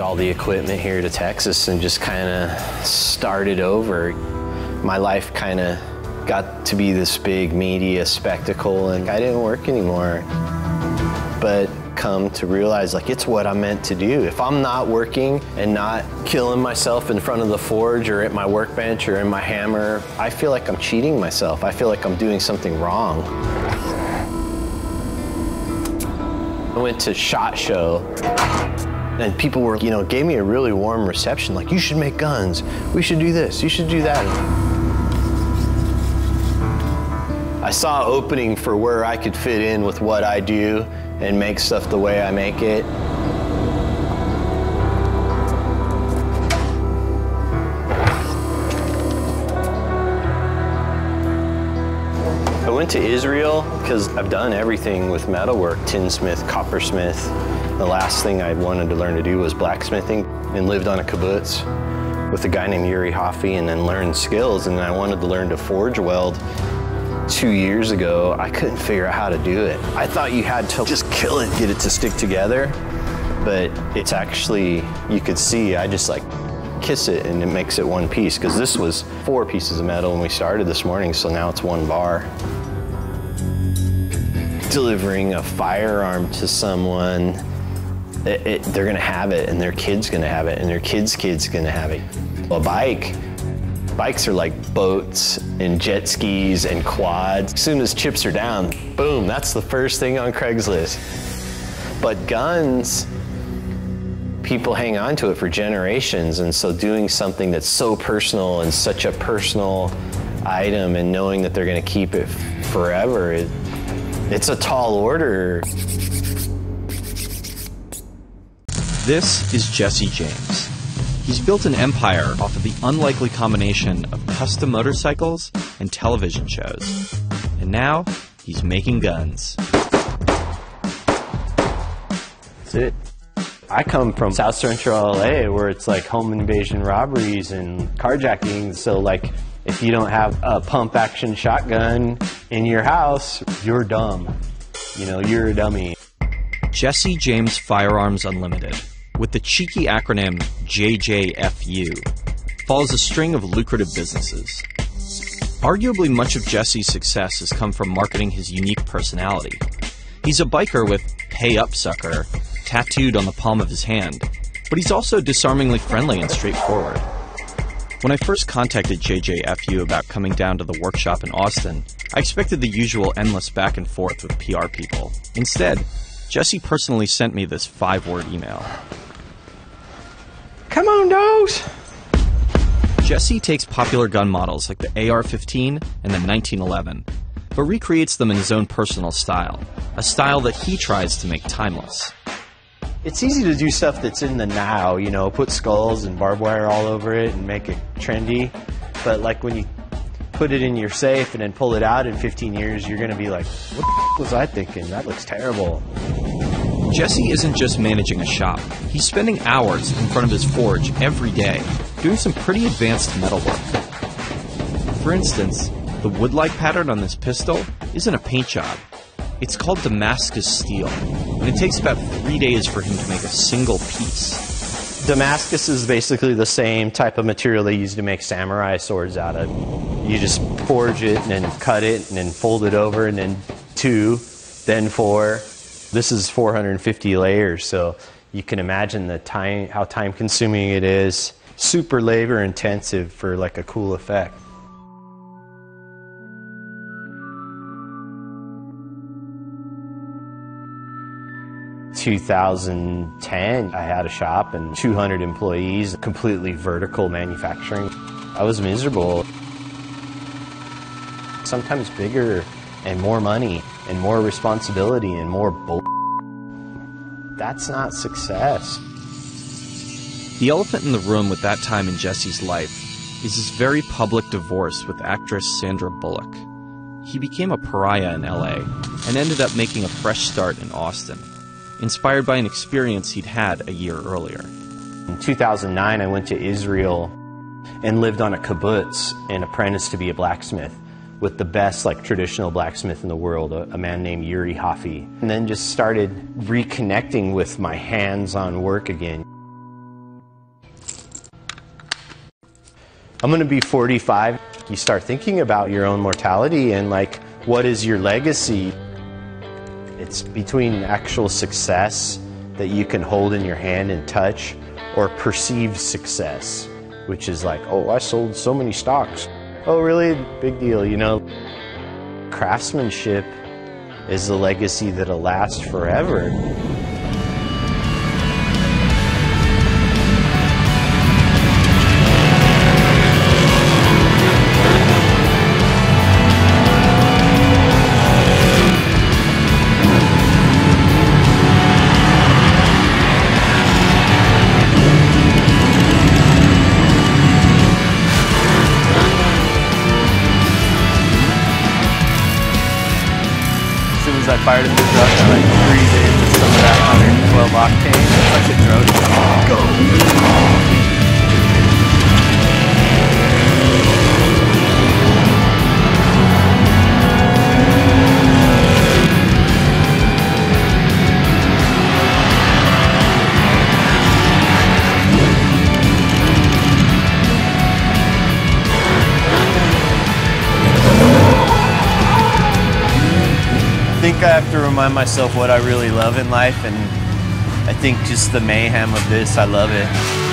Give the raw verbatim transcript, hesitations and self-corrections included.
all the equipment here to Texas and just kind of started over. My life kind of got to be this big media spectacle and I didn't work anymore. But come to realize, like, it's what I'm meant to do. If I'm not working and not killing myself in front of the forge or at my workbench or in my hammer, I feel like I'm cheating myself. I feel like I'm doing something wrong. I went to SHOT Show. And people were, you know, gave me a really warm reception, like, you should make guns, we should do this, you should do that. I saw an opening for where I could fit in with what I do and make stuff the way I make it. I went to Israel because I've done everything with metalwork, tinsmith, coppersmith. The last thing I wanted to learn to do was blacksmithing, and lived on a kibbutz with a guy named Yuri Hafi, and then learned skills, and then I wanted to learn to forge weld. Two years ago, I couldn't figure out how to do it. I thought you had to just kill it, get it to stick together, but it's actually, you could see, I just like kiss it and it makes it one piece, because this was four pieces of metal when we started this morning, so now it's one bar. Delivering a firearm to someone, It, it, they're gonna have it, and their kid's gonna have it, and their kid's kid's gonna have it. A bike, bikes are like boats and jet skis and quads. As soon as chips are down, boom, that's the first thing on Craigslist. But guns, people hang on to it for generations, and so doing something that's so personal and such a personal item and knowing that they're gonna keep it forever, it, it's a tall order. This is Jesse James. He's built an empire off of the unlikely combination of custom motorcycles and television shows. And now, he's making guns. That's it. I come from South Central L A, where it's like home invasion robberies and carjacking, so like, if you don't have a pump-action shotgun in your house, you're dumb. You know, you're a dummy. Jesse James Firearms Unlimited, with the cheeky acronym J J F U, follows a string of lucrative businesses. Arguably, much of Jesse's success has come from marketing his unique personality. He's a biker with "Pay Up Sucker" tattooed on the palm of his hand, but he's also disarmingly friendly and straightforward. When I first contacted J J F U about coming down to the workshop in Austin, I expected the usual endless back and forth with P R people. Instead, Jesse personally sent me this five-word email. Come on, dogs! Jesse takes popular gun models like the A R fifteen and the nineteen eleven, but recreates them in his own personal style, a style that he tries to make timeless. It's easy to do stuff that's in the now, you know, put skulls and barbed wire all over it and make it trendy, but like when you put it in your safe and then pull it out in fifteen years, you're gonna be like, what the f was I thinking? That looks terrible. Jesse isn't just managing a shop. He's spending hours in front of his forge every day, doing some pretty advanced metalwork. For instance, the wood-like pattern on this pistol isn't a paint job. It's called Damascus steel, and it takes about three days for him to make a single piece. Damascus is basically the same type of material they use to make samurai swords out of. You just forge it, and then cut it, and then fold it over, and then two, then four. This is four hundred fifty layers, so you can imagine the time, how time-consuming it is. Super labor-intensive for like a cool effect. two thousand ten, I had a shop and two hundred employees, completely vertical manufacturing. I was miserable. Sometimes bigger and more money and more responsibility and more bull. That's not success. The elephant in the room with that time in Jesse's life is his very public divorce with actress Sandra Bullock. He became a pariah in L A and ended up making a fresh start in Austin, inspired by an experience he'd had a year earlier. In two thousand nine, I went to Israel and lived on a kibbutz and apprenticed to be a blacksmith with the best like traditional blacksmith in the world, a, a man named Yuri Hafi. And then just started reconnecting with my hands-on work again. I'm gonna be forty-five. You start thinking about your own mortality and like, what is your legacy? It's between actual success that you can hold in your hand and touch, or perceived success, which is like, oh, I sold so many stocks. Oh, really? Big deal, you know? Craftsmanship is the legacy that'll last forever. I fired at the truck, I like breathed in some of that one twelve octane. It's like a drone. Go! I think I have to remind myself what I really love in life, and I think just the mayhem of this, I love it.